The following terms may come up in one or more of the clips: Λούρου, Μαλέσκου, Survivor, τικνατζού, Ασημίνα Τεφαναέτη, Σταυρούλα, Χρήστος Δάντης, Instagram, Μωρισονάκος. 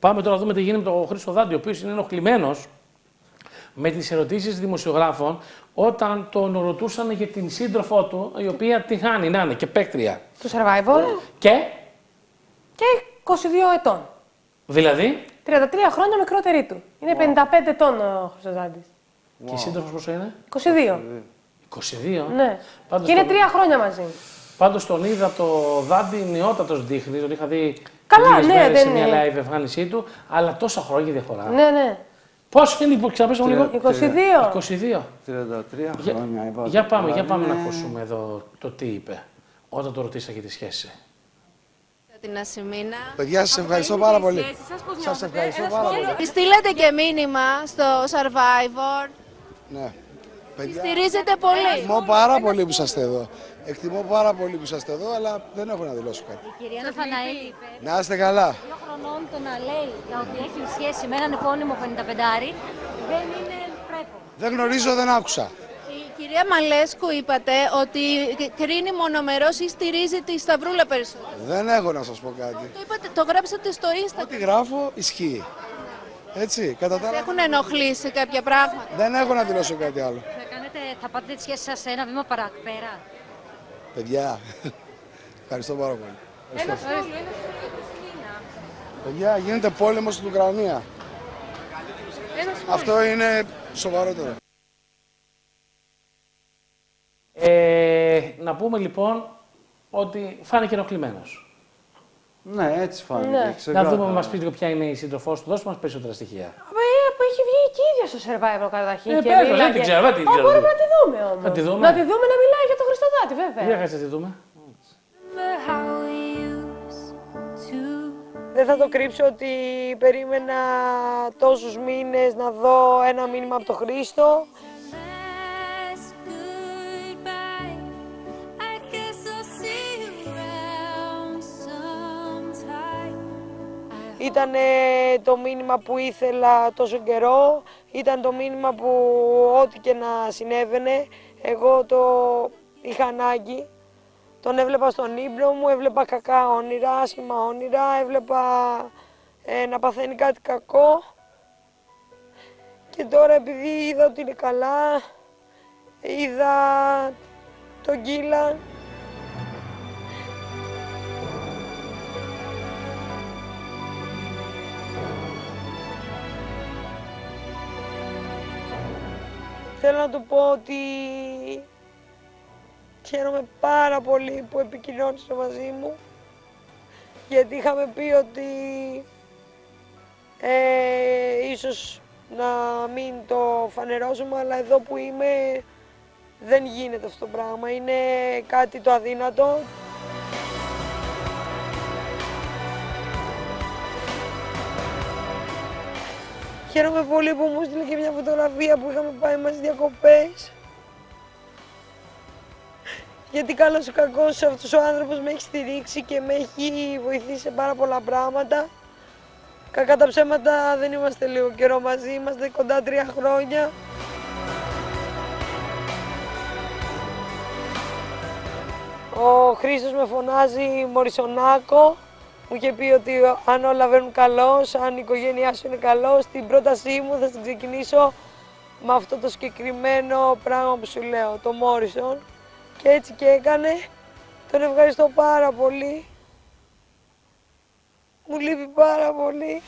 Πάμε τώρα να δούμε τι γίνεται με τον Χρήστο Δάντη, ο οποίος είναι ενοχλημένος με τις ερωτήσεις δημοσιογράφων όταν τον ρωτούσαν για την σύντροφό του, η οποία τη χάνει, να είναι και παίκτρια. Το Survivor. Και 22 ετών. Δηλαδή. 33 χρόνια μικρότερη του. Είναι 55 ετών ο Χρήστος Δάντης. Και η σύντροφος πόσο είναι? 22. Ναι. Πάντως και είναι 3 χρόνια μαζί. Πάντως τον είδα το Δάντη νεότατος δείχνει, τον είχα δει. Καλά, ναι, σε μια live εμφάνισή του, αλλά τόσα χρόνια διαφορά. Ναι, ναι. Πόσο είναι, ξαναπέσαμε λίγο. 22. 33 χρόνια είπα. Για πάμε να ακούσουμε εδώ το τι είπε όταν το ρωτήσα για τη σχέση. Την Ασημίνα. Παιδιά, σας ευχαριστώ πάρα πολύ. Σας ευχαριστώ πάρα πολύ. Στείλετε και μήνυμα στο Survivor. Ναι. Στηρίζετε πολύ. Εκτιμώ πάρα πολύ που είσαστε εδώ. Εκτιμώ πάρα πολύ που είσαστε εδώ, αλλά δεν έχω να δηλώσω κάτι. Η κυρία Τεφαναέτη είπε. Να είστε καλά. 2 χρονών το να λέει ότι έχει σχέση με έναν επώνυμο 55άρη δεν είναι πρέπο. Δεν γνωρίζω, δεν άκουσα. Η κυρία Μαλέσκου είπατε ότι κρίνει μονομερός ή στηρίζει τη Σταυρούλα περισσότερο. Δεν έχω να σας πω κάτι. Το είπατε, το γράψατε στο Instagram. Ό,τι γράφω ισχύει. Έτσι, κατά τα άλλα. Έχουν ενοχλήσει κάποια πράγματα. Δεν έχω να δηλώσω κάτι άλλο. Θα πάτε τη σχέση σας ένα βήμα παραπέρα. Παιδιά, ευχαριστώ πάρα πολύ. Ένα σχόλιο, παιδιά, γίνεται πόλεμος στην Ουκρανία. Αυτό είναι σοβαρότερο. Να πούμε λοιπόν ότι φάνηκε ενοχλημένος. Ναι, έτσι φάνηκε. Ναι. Να δούμε, μας πείτε ποια είναι η σύντροφός του, δώστε μας περισσότερα στοιχεία. Που έχει βγει και η ίδια στο Survivor καταρχήν. Δεν την ξέρω, δεν την ξέρω. Μπορούμε να τη δούμε όμως. Να τη δούμε, να μιλάει για τον Χρήστο Δάντη, βέβαια. Για να τη δούμε. Δεν θα το κρύψω ότι περίμενα τόσους μήνες να δω ένα μήνυμα από τον Χρήστο. Ήταν το μήνυμα που ήθελα τόσο καιρό, ήταν το μήνυμα που ό,τι και να συνέβαινε, εγώ το είχα ανάγκη. Τον έβλεπα στον ύπνο μου, έβλεπα κακά όνειρα, άσχημα όνειρα, έβλεπα να παθαίνει κάτι κακό. Και τώρα επειδή είδα ότι είναι καλά, είδα τον Κίλαν. Θέλω να του πω ότι χαίρομαι πάρα πολύ που επικοινώνησε μαζί μου, γιατί είχαμε πει ότι ίσως να μην το φανερώσουμε, αλλά εδώ που είμαι δεν γίνεται αυτό το πράγμα, είναι κάτι το αδύνατο. Χαίρομαι πολύ που μου στείλε και μια φωτογραφία που είχαμε πάει μαζί διακοπές. Γιατί καλός ή κακός αυτός ο άνθρωπος με έχει στηρίξει και με έχει βοηθήσει σε πάρα πολλά πράγματα. Κακά τα ψέματα δεν είμαστε λίγο καιρό μαζί, είμαστε κοντά 3 χρόνια. Ο Χρήστος με φωνάζει Μωρισονάκο. Μου είχε πει ότι αν όλα βαίνουν καλώς, αν η οικογένειά σου είναι καλώς, την πρότασή μου θα την ξεκινήσω με αυτό το συγκεκριμένο πράγμα που σου λέω, το Μόρισον. Και έτσι και έκανε. Τον ευχαριστώ πάρα πολύ. Μου λείπει πάρα πολύ.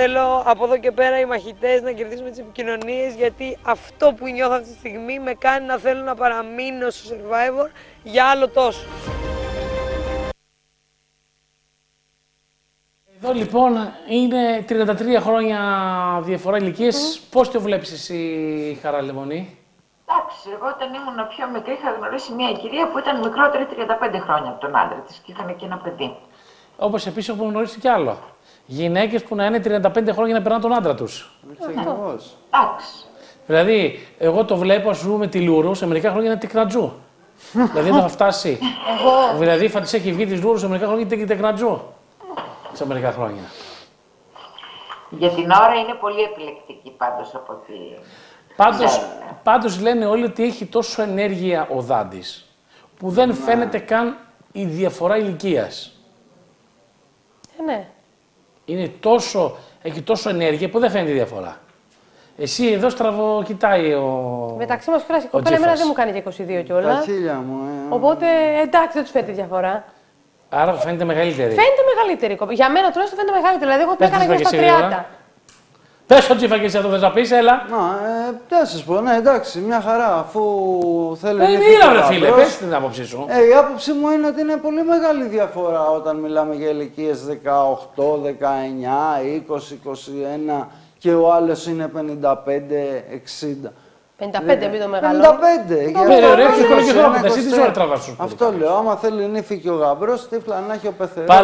Θέλω από εδώ και πέρα οι μαχητές να κερδίσουμε τις επικοινωνίες, γιατί αυτό που νιώθω αυτή τη στιγμή με κάνει να θέλω να παραμείνω στο Survivor για άλλο τόσο. Εδώ λοιπόν είναι 33 χρόνια διαφορά ηλικίας. Πώς το βλέπεις εσύ, Χαραλεμονή? Εντάξει, εγώ όταν ήμουν πιο μικρή είχα γνωρίσει μια κυρία που ήταν μικρότερη 35 χρόνια από τον άντρα της και είχαν και ένα παιδί. Όπως επίσης έχουμε γνωρίσει κι άλλο. Γυναίκες που να είναι 35 χρόνια να περνάνε τον άντρα τους. Ακριβώς. Εντάξει. Δηλαδή, εγώ το βλέπω, ας πούμε, τη Λούρου, σε μερικά χρόνια είναι τικνατζού. Δηλαδή, θα φτάσει. Δηλαδή, θα της έχει βγει τη Λούρου σε μερικά χρόνια και τικνατζού. Σε μερικά χρόνια. Για την ώρα είναι πολύ επιλεκτική πάντως από τη. Πάντως λένε όλοι ότι έχει τόσο ενέργεια ο Δάντης, που δεν φαίνεται καν η διαφορά ηλικίας. Ναι. Είναι τόσο, έχει τόσο ενέργεια που δεν φαίνεται η διαφορά. Εσύ εδώ στραβοκοιτάει ο. Μεταξύ μας κουράζει. Κοπέλα, εμένα δεν μου κάνει και 22 κιόλα. Τα χίλια μου, Οπότε εντάξει, δεν του φαίνεται διαφορά. Άρα φαίνεται μεγαλύτερη. Φαίνεται μεγαλύτερη. Για μένα τουλάχιστον φαίνεται μεγαλύτερη. Δηλαδή, εγώ την έκανα γύρω στα 30. Πες ο Τσίφα και εσύ εδώ θες να πεις, έλα. Να σας πω, ναι, εντάξει, μια χαρά, αφού θέλει. Δεν είναι ρε φίλε, πες την άποψή σου. Η άποψή μου είναι ότι είναι πολύ μεγάλη διαφορά όταν μιλάμε για ηλικίες 18, 19, 20, 21 και ο άλλος είναι 55, 60. 55 πει το μεγάλο. 55. Για αυτό λέω, άμα θέλει νύφη και ο γαμπρός, τύφλα να έχει ο πεθερός.